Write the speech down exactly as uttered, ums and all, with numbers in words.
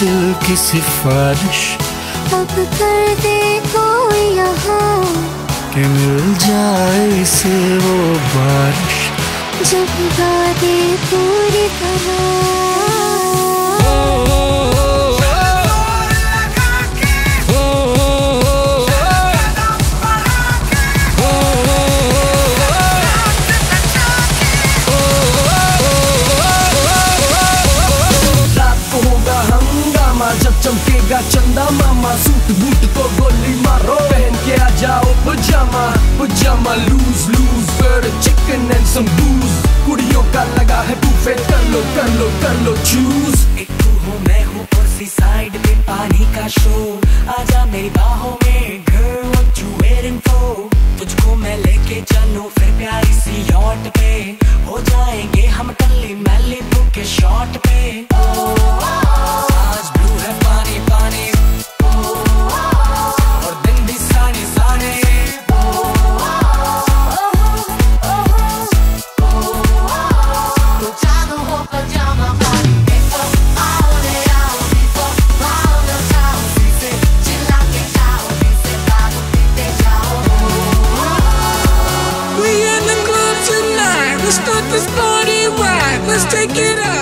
दिल की सिफारिश अब कर दे कोई यहाँ कि मिल जाए इसे वो बारिश जब गा दे पूरी तरह। ओ चमकेगा चंदा मामा, सूट बूट को गोली मारो, पहन के आ जाओ पजामा पजामा। Loose loose bird chicken and some booze, कुड़ियों का लगा है बूफे, कर लो कर लो कर लो चूज। एक तू हो मैं हूँ और सी साइड पे पानी का शो, आजा मेरी बाहों में girl what you waiting for। तुझको मैं लेके चलूँ फिर प्यारी सी yacht पे, हो जाएंगे हम टल्ली मैली बुक के शॉट पे। Let's take it out.